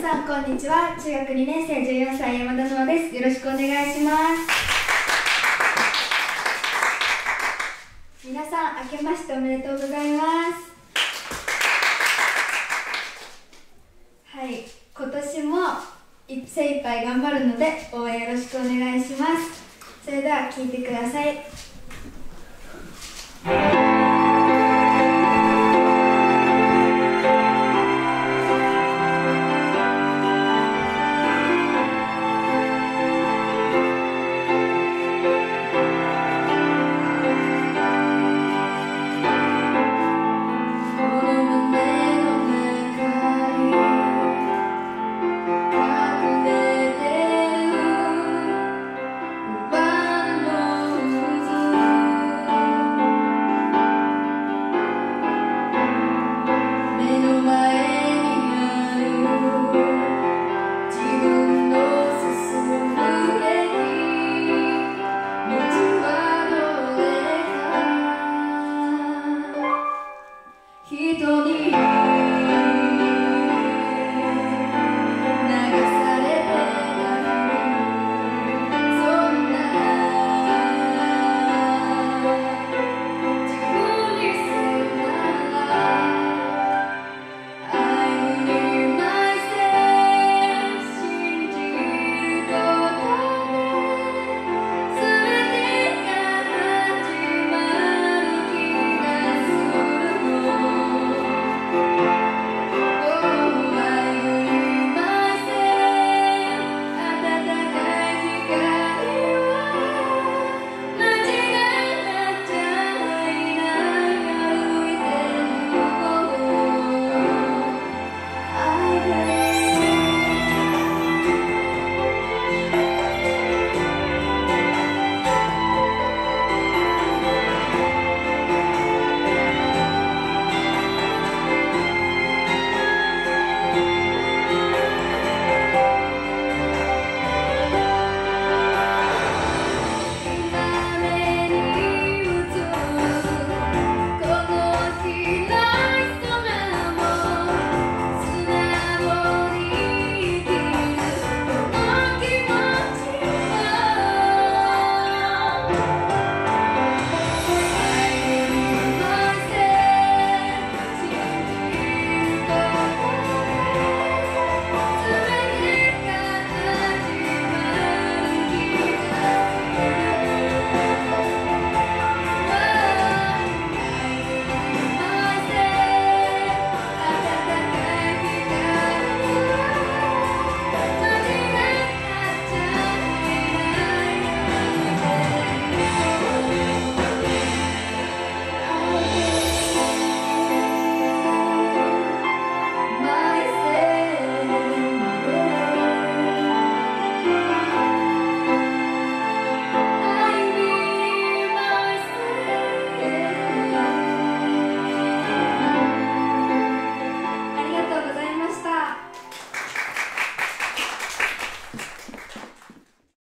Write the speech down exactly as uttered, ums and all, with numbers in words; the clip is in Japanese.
さんこんにちは。中学にねん生じゅうよんさい山田乃愛です。よろしくお願いします。皆さん明けましておめでとうございます。はい、今年も精一杯頑張るので応援よろしくお願いします。それでは聞いてください。